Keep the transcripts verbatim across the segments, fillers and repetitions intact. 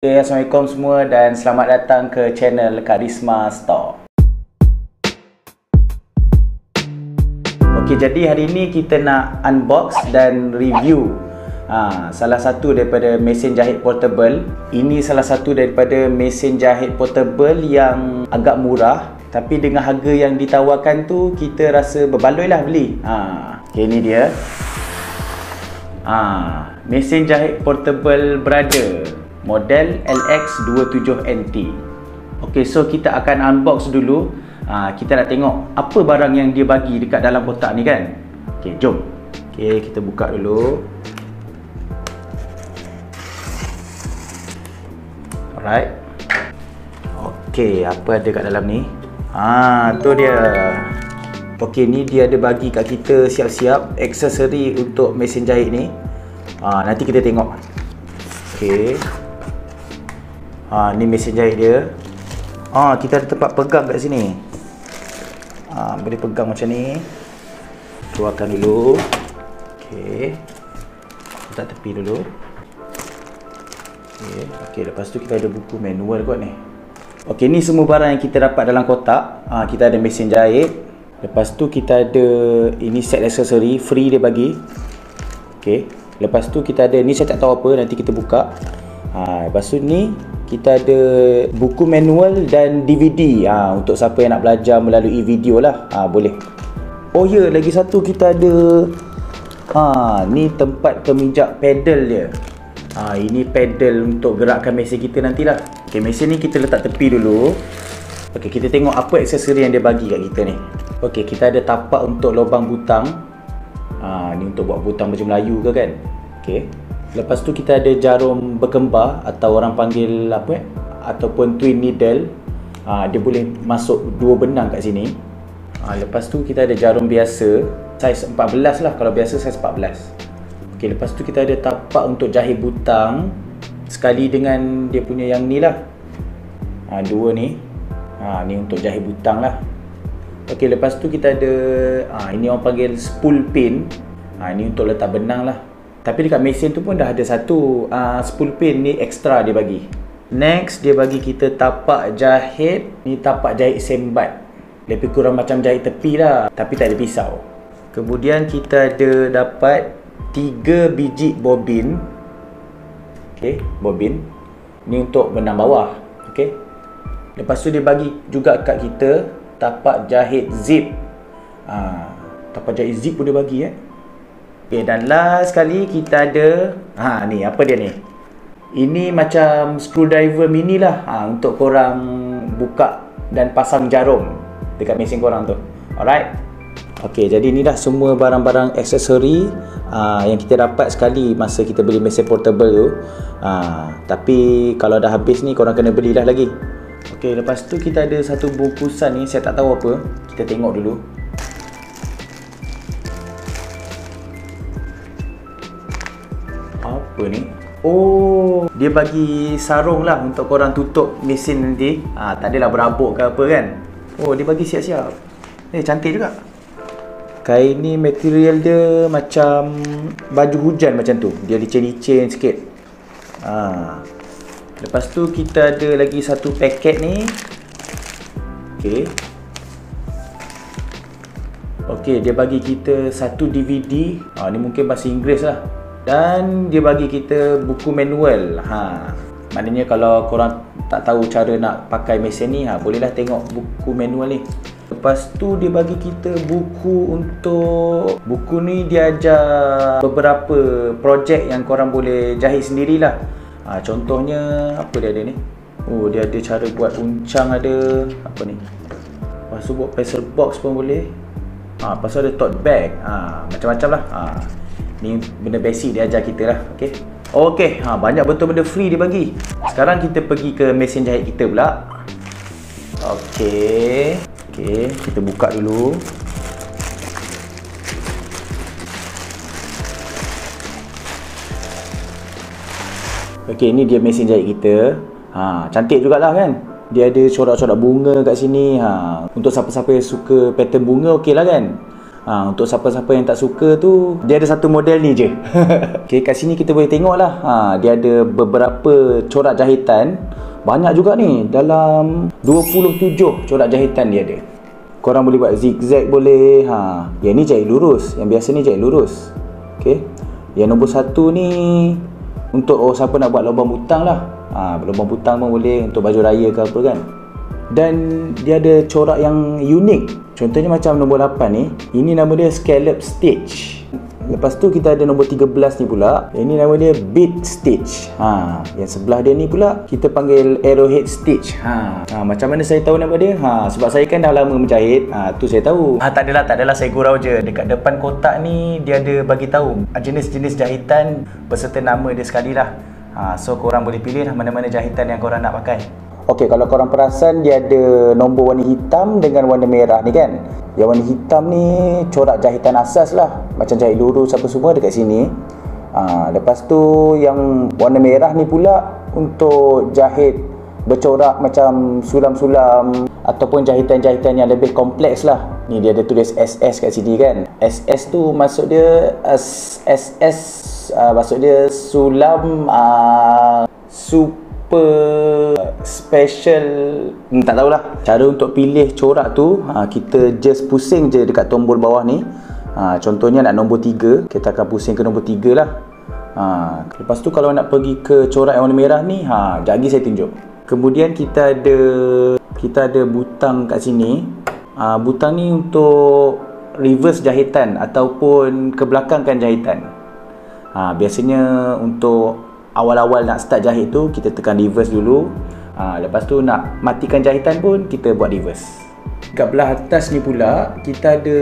Okay, Assalamualaikum semua dan selamat datang ke channel Karysma Store. Okay, jadi hari ini kita nak unbox dan review ha, salah satu daripada mesin jahit portable. Ini salah satu daripada mesin jahit portable yang agak murah, tapi dengan harga yang ditawarkan tu kita rasa berbaloi lah beli ha. Okay, ni dia ha, mesin jahit portable Brother model L X dua puluh tujuh N T. Okey, so kita akan unbox dulu. Ha, kita nak tengok apa barang yang dia bagi dekat dalam kotak ni kan. Okey, jom. Okey, kita buka dulu. Alright. Okey, apa ada kat dalam ni? Ha, tu dia. Okey, ni dia ada bagi kat kita siap-siap aksesori untuk mesin jahit ni. Ha, nanti kita tengok. Okey. Ha, ni mesin jahit dia. Ah, kita ada tempat pegang kat sini. Ah, boleh pegang macam ni. Keluarkan dulu. Okey. Letak tepi dulu. Okey, okey, lepas tu kita ada buku manual kot ni. Okey, ni semua barang yang kita dapat dalam kotak. Ah, kita ada mesin jahit. Lepas tu kita ada ini set aksesori free dia bagi. Okey. Lepas tu kita ada ni, saya tak tahu apa, nanti kita buka. Ah, lepas tu ni kita ada buku manual dan D V D ha, untuk siapa yang nak belajar melalui video lah ha, boleh. Oh ya, yeah, lagi satu kita ada ha, ni tempat pemijak pedal dia ha, ini pedal untuk gerakkan mesin kita nantilah. Okay, mesin ni kita letak tepi dulu. Okay, kita tengok apa aksesori yang dia bagi kat kita ni. Okay, kita ada tapak untuk lubang butang ha, ni untuk buat butang macam Melayu ke kan. Okay, lepas tu kita ada jarum berkembar atau orang panggil apa eh? Ataupun twin needle ha, dia boleh masuk dua benang kat sini ha, lepas tu kita ada jarum biasa saiz empat belas lah, kalau biasa saiz empat belas. Okay, lepas tu kita ada tapak untuk jahit butang sekali dengan dia punya yang ni lah ha, dua ni ha, ni untuk jahit butang lah. Okay, lepas tu kita ada ha, ini orang panggil spool pin ha, ni untuk letak benang lah. Tapi dekat mesin tu pun dah ada satu uh, spool pin ni extra dia bagi. Next, dia bagi kita tapak jahit. Ni tapak jahit sembat, lebih kurang macam jahit tepi lah, tapi tak ada pisau. Kemudian kita ada dapat tiga biji bobin. Okay, bobin ni untuk benang bawah. Okay, lepas tu dia bagi juga kat kita tapak jahit zip ha, tapak jahit zip pun dia bagi eh. Okay, dan last sekali kita ada ha, ni apa dia ni? Ini macam screwdriver mini lah ha, untuk korang buka dan pasang jarum dekat mesin korang tu. Alright. Okay, jadi ni dah semua barang-barang aksesori ha, yang kita dapat sekali masa kita beli mesin portable tu ha, tapi kalau dah habis ni korang kena belilah lagi. Okay, lepas tu kita ada satu bungkusan ni, saya tak tahu apa. Kita tengok dulu. Ni. Oh, dia bagi sarung lah untuk korang tutup mesin nanti ha, tak adalah berabuk ke apa kan. Oh, dia bagi siap-siap. Eh, cantik juga. Kain ni material dia macam baju hujan macam tu, dia licin-licin sikit ha. Lepas tu kita ada lagi satu paket ni. Okay, okay, dia bagi kita satu D V D ha, ni mungkin bahasa Inggeris lah. Dan dia bagi kita buku manual ha, maknanya kalau korang tak tahu cara nak pakai mesin ni ha, bolehlah tengok buku manual ni. Lepas tu dia bagi kita buku untuk buku ni dia ajar beberapa projek yang korang boleh jahit sendirilah ha, contohnya apa dia ada ni. Oh, dia ada cara buat uncang, ada apa ni, lepas tu buat pencil box pun boleh ha, lepas tu ada tote bag ha, macam-macam lah ha. Ni benda basic dia ajar kita lah. Okay, okay ha, banyak betul benda free dia bagi. Sekarang kita pergi ke mesin jahit kita pula. Okay, okay, kita buka dulu. Okay, ni dia mesin jahit kita ha, cantik jugalah kan. Dia ada corak-corak bunga kat sini ha, untuk siapa-siapa yang suka pattern bunga okey lah kan. Ha, Ha, untuk siapa-siapa yang tak suka tu, dia ada satu model ni je. Okay, kat sini kita boleh tengok lah, ha, dia ada beberapa corak jahitan. Banyak juga ni, dalam dua puluh tujuh corak jahitan dia ada. Korang boleh buat zigzag boleh, ha. Yang ni jahit lurus, yang biasa ni jahit lurus. Okay, yang nombor satu ni untuk oh, siapa nak buat lubang butang lah, ha, lubang butang pun boleh, untuk baju raya ke apa kan. Dan dia ada corak yang unik. Contohnya macam nombor lapan ni, ini nama dia scallop stitch. Lepas tu kita ada nombor tiga belas ni pula, ini nama dia bead stitch. Ha, yang sebelah dia ni pula kita panggil arrowhead stitch. Ha, ha, macam mana saya tahu nama dia? Ha, sebab saya kan dah lama menjahit. Ha, tu saya tahu. Ah ha, tak adalah, tak adalah saya gurau je. Dekat depan kotak ni dia ada bagi tahu jenis-jenis jahitan beserta nama dia sekali lah. Ha, so korang boleh pilih lah mana-mana jahitan yang korang nak pakai. Okey, kalau korang perasan dia ada nombor warna hitam dengan warna merah ni kan. Yang warna hitam ni corak jahitan asas lah, macam jahit lurus apa semua dekat sini. Ha, lepas tu yang warna merah ni pula untuk jahit bercorak macam sulam-sulam ataupun jahitan-jahitan yang lebih kompleks lah. Ni dia ada tulis S S kat sini kan. S S tu maksud dia S S uh, maksud dia sulam uh, super special, hmm, tak tahulah. Cara untuk pilih corak tu, ha, kita just pusing je dekat tombol bawah ni. Ha, contohnya nak nombor tiga, kita akan pusing ke nombor tiga lah. Ha, lepas tu kalau nak pergi ke corak yang warna merah ni, ha, jadi saya tunjuk. Kemudian kita ada kita ada butang kat sini. Ha, butang ni untuk reverse jahitan ataupun kebelakangkan jahitan. Ha, biasanya untuk awal-awal nak start jahit tu, kita tekan reverse dulu. Ha, lepas tu nak matikan jahitan pun, kita buat reverse. Kat belah atas ni pula, kita ada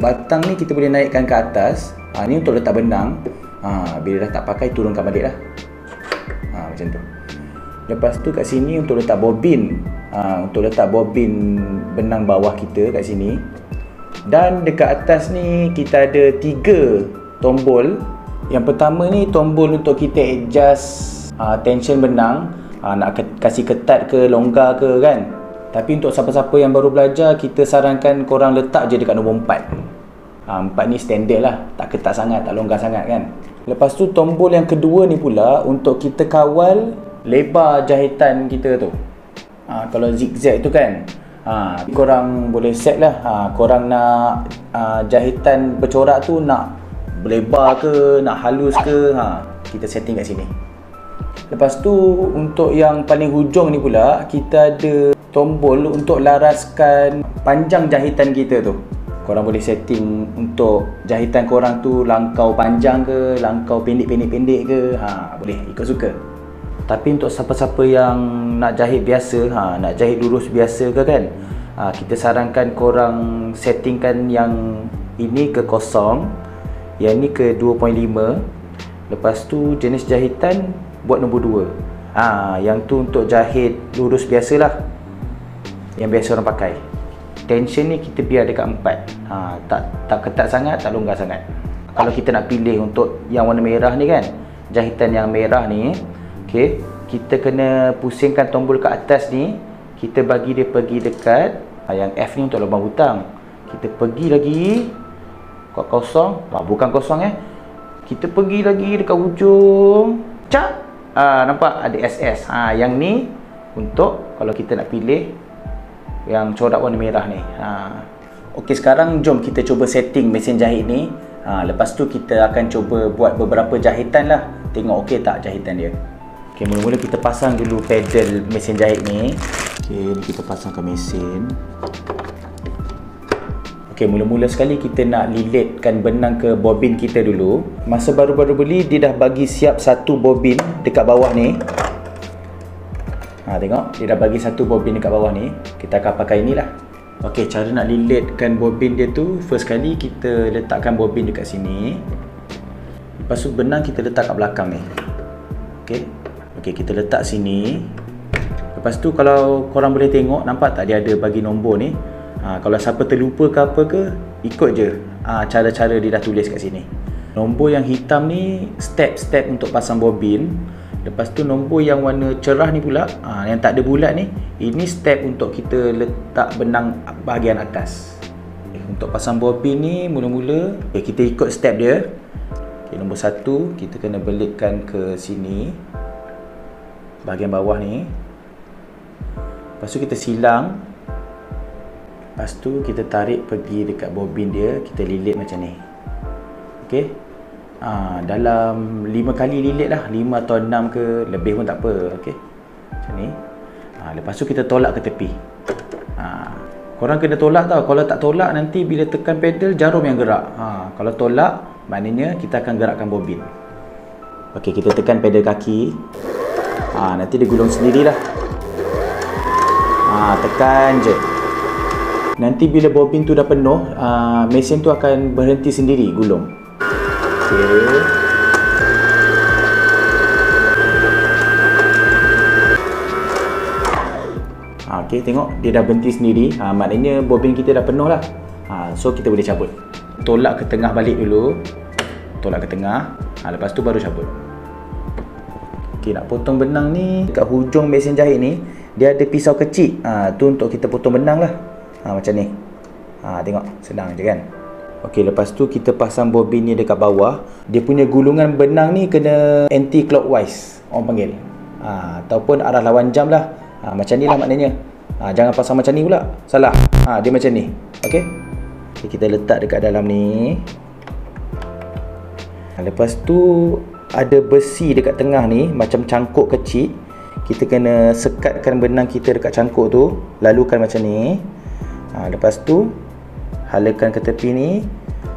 batang ni kita boleh naikkan ke atas. Ha, ni untuk letak benang. Ha, bila dah tak pakai, turunkan balik lah. Ha, macam tu. Lepas tu kat sini untuk letak bobin. Ha, untuk letak bobin benang bawah kita kat sini. Dan dekat atas ni, kita ada tiga tombol. Yang pertama ni tombol untuk kita adjust uh, tension benang, uh, nak ke kasih ketat ke longgar ke kan. Tapi untuk siapa-siapa yang baru belajar, kita sarankan korang letak je dekat nombor empat. uh, empat ni standard lah, tak ketat sangat, tak longgar sangat kan. Lepas tu tombol yang kedua ni pula untuk kita kawal lebar jahitan kita tu. uh, Kalau zigzag tu kan, uh, korang boleh set lah, uh, korang nak uh, jahitan bercorak tu nak lebar ke, nak halus ke, ha, kita setting kat sini. Lepas tu untuk yang paling hujung ni pula, kita ada tombol untuk laraskan panjang jahitan kita tu. Korang boleh setting untuk jahitan korang tu langkau panjang ke, langkau pendek-pendek-pendek ke, ha, boleh, ikut suka. Tapi untuk siapa-siapa yang nak jahit biasa, ha, nak jahit lurus biasa ke kan, ha, kita sarankan korang settingkan yang ini ke kosong, yang ni ke dua titik lima. Lepas tu jenis jahitan buat nombor dua. Ah, ha, yang tu untuk jahit lurus biasalah, yang biasa orang pakai. Tension ni kita biar dekat empat. Ah, ha, tak tak ketat sangat, tak longgar sangat. Kalau kita nak pilih untuk yang warna merah ni kan, jahitan yang merah ni, okey, kita kena pusingkan tombol ke atas ni, kita bagi dia pergi dekat, ha, yang F ni untuk lubang butang. Kita pergi lagi kosong, ah, bukan kosong eh. Kita pergi lagi dekat hujung. Cak. Ah, nampak ada S S. Ah, yang ni untuk kalau kita nak pilih yang corak warna merah ni. Ah. Okey, sekarang jom kita cuba setting mesin jahit ni. Ah, lepas tu kita akan cuba buat beberapa jahitan lah, tengok okey tak jahitan dia. Okey, mula-mula kita pasang dulu pedal mesin jahit ni. Okey, ni kita pasang ke mesin. Okey, mula-mula sekali kita nak liletkan benang ke bobin kita dulu. Masa baru-baru beli, dia dah bagi siap satu bobin dekat bawah ni. Ha, tengok, dia dah bagi satu bobin dekat bawah ni. Kita akan pakai inilah. Okey, cara nak liletkan bobin dia tu, first kali kita letakkan bobin dekat sini. Lepas tu benang kita letak kat belakang ni. Okey. Okey, kita letak sini. Lepas tu kalau korang boleh tengok, nampak tak dia ada bagi nombor ni? Ha, kalau siapa terlupa ke apa ke, ikut je cara-cara ha, dia dah tulis kat sini. Nombor yang hitam ni step-step untuk pasang bobin. Lepas tu nombor yang warna cerah ni pula, ha, yang tak ada bulat ni, ini step untuk kita letak benang bahagian atas. Untuk pasang bobi ni mula-mula okay, kita ikut step dia. Okay, nombor satu kita kena belikkan ke sini bahagian bawah ni. Lepas tu kita silang. Lepas tu kita tarik pergi dekat bobin dia, kita lilit macam ni. Okey. Ha, dalam lima kali lilit lah, lima atau enam ke, lebih pun tak apa. Okey. Macam ni. Ha, lepas tu kita tolak ke tepi. Ha, korang kena tolak tau. Kalau tak tolak nanti bila tekan pedal jarum yang gerak. Ha, kalau tolak maknanya kita akan gerakkan bobin. Okey, kita tekan pedal kaki. Ha, nanti dia gulung sendirilah. Ha, tekan je. Nanti bila bobin tu dah penuh, ha, mesin tu akan berhenti sendiri gulung. Okay. Ha, okay, tengok dia dah berhenti sendiri. Ha, maknanya bobin kita dah penuh lah. Ha, so kita boleh cabut. Tolak ke tengah balik dulu. Tolak ke tengah. Ha, lepas tu baru cabut. Okay, nak potong benang ni, dekat hujung mesin jahit ni dia ada pisau kecil. Ha, tu untuk kita potong benang lah. Ha, macam ni. Ha, tengok senang je kan. Okey, lepas tu kita pasang bobin ni dekat bawah. Dia punya gulungan benang ni kena anti-clockwise, orang panggil. Ha, ataupun arah lawan jam lah. Ha, macam ni lah maknanya. Ha, jangan pasang macam ni pula, salah. Ha, dia macam ni. Okey, okay, kita letak dekat dalam ni. Ha, lepas tu ada besi dekat tengah ni, macam cangkuk kecil. Kita kena sekatkan benang kita dekat cangkuk tu, lalukan macam ni. Ha, lepas tu halakan ke tepi ni,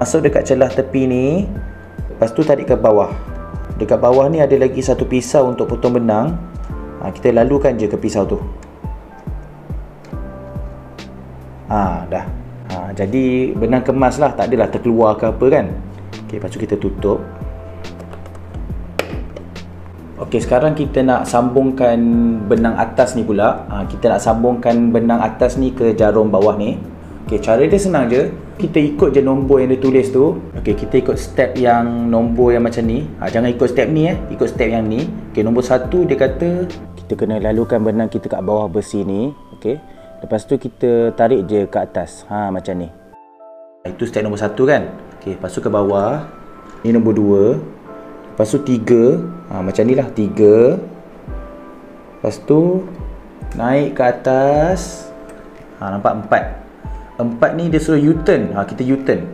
masuk dekat celah tepi ni. Lepas tu tarik ke bawah. Dekat bawah ni ada lagi satu pisau untuk potong benang. Ha, kita lalukan je ke pisau tu. Ha, dah. Ha, jadi benang kemas lah, tak adalah terkeluar ke apa kan. Okay, lepas tu kita tutup. Okay, sekarang kita nak sambungkan benang atas ni pula. Ha, kita nak sambungkan benang atas ni ke jarum bawah ni. Okay, cara dia senang je. Kita ikut je nombor yang dia tulis tu. Okay, kita ikut step yang nombor yang macam ni. Ha, jangan ikut step ni eh. Ikut step yang ni. Okay, nombor satu dia kata kita kena lalukan benang kita kat bawah besi ni. Okay. Lepas tu kita tarik je ke atas. Ha, macam ni. Itu step nombor satu kan. Okay, lepas tu ke bawah. Ni nombor dua. Lepas tu tiga. Ha, macam ni lah. tiga. Lepas tu naik ke atas. Ha, nampak empat. Empat ni dia suruh U-turn. Ha, kita U-turn.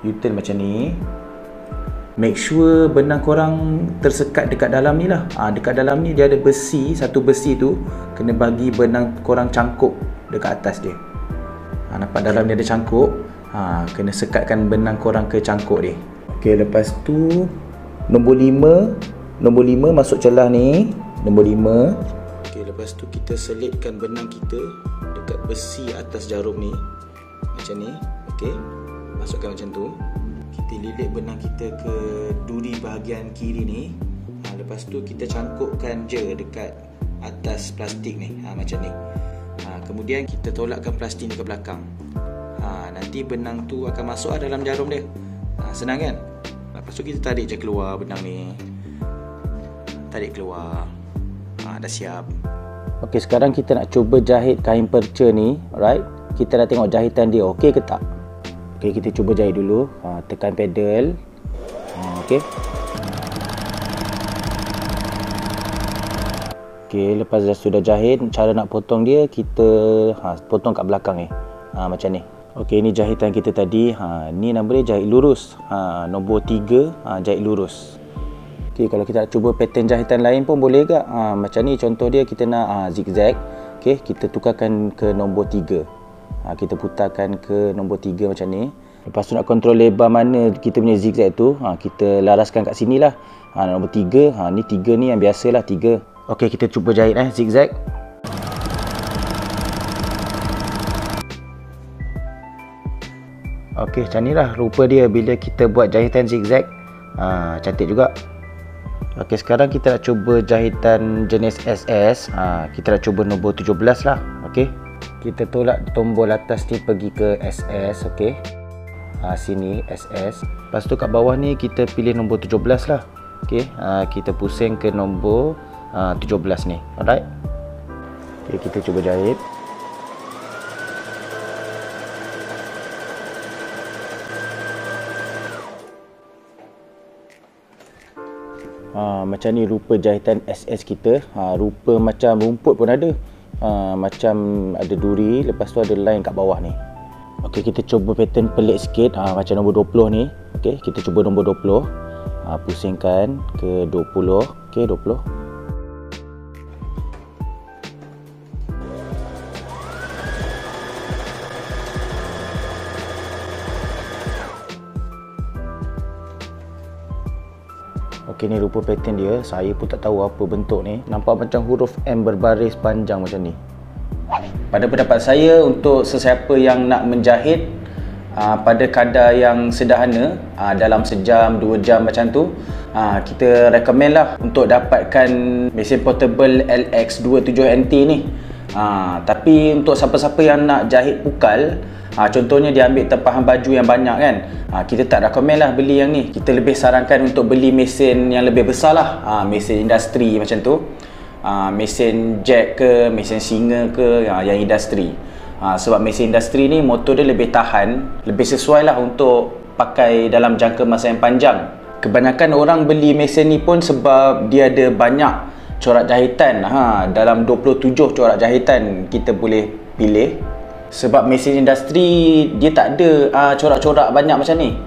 U-turn macam ni. Make sure benang korang tersekat dekat dalam ni lah. Ha, dekat dalam ni dia ada besi. Satu besi tu kena bagi benang korang cangkuk dekat atas dia. Ha, nampak dalam ni ada cangkuk. Ha, kena sekatkan benang korang ke cangkuk dia. Okay, lepas tu nombor lima. Nombor lima masuk celah ni. Nombor lima. Okay, lepas tu kita selitkan benang kita dekat besi atas jarum ni macam ni. Okey, masukkan macam tu. Kita lilit benang kita ke duri bahagian kiri ni. Ha, lepas tu kita cangkukkan je dekat atas plastik ni. Ha, macam ni. Ha, kemudian kita tolakkan plastik ni ke belakang. Ha, nanti benang tu akan masuk dalam jarum dia. Ha, senang kan. Lepas tu kita tarik je keluar benang ni, tarik keluar. Ha, dah siap. Okey, sekarang kita nak cuba jahit kain perca ni, right? Kita dah tengok jahitan dia okey ke tak? Okey, kita cuba jahit dulu. Ha, tekan pedal. Ha, okey. Okey, lepas dah sudah jahit, cara nak potong dia kita ha, potong kat belakang ni. Ha, macam ni. Okey, ni jahitan kita tadi. Ha, ni nama dia jahit lurus. Ha, nombor tiga, ha, jahit lurus. Okay, kalau kita nak cuba pattern jahitan lain pun boleh ke? Ha, macam ni contoh dia, kita nak ha, zigzag. Okay, kita tukarkan ke nombor tiga. Ha, kita putarkan ke nombor tiga macam ni. Lepas tu nak kontrol lebar mana kita punya zigzag tu. Ha, kita laraskan kat sini lah. Ha, nombor tiga. Ha, ni tiga ni yang biasa lah, tiga. Okay, kita cuba jahit eh, zigzag. Okay, macam ni lah rupa dia bila kita buat jahitan zigzag. Ha, cantik juga. Okey, sekarang kita nak cuba jahitan jenis S S. Ha, kita nak cuba nombor tujuh belas lah. Okey, kita tolak tombol atas ni pergi ke S S. Okey, ha, sini S S. Lepas tu kat bawah ni kita pilih nombor tujuh belas lah. Okey, ha, kita pusing ke nombor ha, tujuh belas ni. Alright. Okey, kita cuba jahit. Ha, macam ni rupa jahitan S S kita. Ha, rupa macam rumput pun ada. Ha, macam ada duri, lepas tu ada line kat bawah ni. Okey, kita cuba pattern pelik sikit. Ha, macam nombor dua puluh ni. Okey, kita cuba nombor dua puluh. Ha, pusingkan ke dua puluh. Okey, dua puluh. Okey, ni rupa pattern dia. Saya pun tak tahu apa bentuk ni. Nampak macam huruf M berbaris panjang macam ni. Pada pendapat saya, untuk sesiapa yang nak menjahit aa, pada kadar yang sederhana, aa, dalam sejam, dua jam macam tu, aa, kita recommend lah untuk dapatkan mesin portable L X dua puluh tujuh N T ni. Aa, tapi untuk siapa-siapa yang nak jahit pukal, Ha, contohnya dia ambil tempahan baju yang banyak kan, ha, kita tak recommend lah beli yang ni. Kita lebih sarankan untuk beli mesin yang lebih besar lah, ha, mesin industri macam tu, ha, mesin jack ke, mesin singa ke, ha, yang industri, ha, sebab mesin industri ni motor dia lebih tahan, lebih sesuai lah untuk pakai dalam jangka masa yang panjang. Kebanyakan orang beli mesin ni pun sebab dia ada banyak corak jahitan, ha, dalam dua puluh tujuh corak jahitan kita boleh pilih. Sebab mesin industri dia tak ada corak-corak uh, banyak macam ni.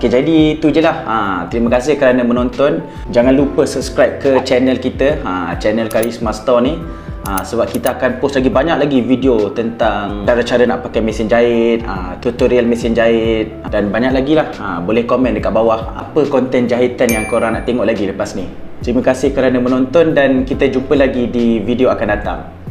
Okay, jadi itu je lah. Ha, terima kasih kerana menonton. Jangan lupa subscribe ke channel kita, ha, channel Karysma Store ni. Ha, sebab kita akan post lagi banyak lagi video tentang cara-cara nak pakai mesin jahit, ha, tutorial mesin jahit dan banyak lagi lah. Ha, boleh komen dekat bawah apa konten jahitan yang korang nak tengok lagi lepas ni. Terima kasih kerana menonton dan kita jumpa lagi di video akan datang.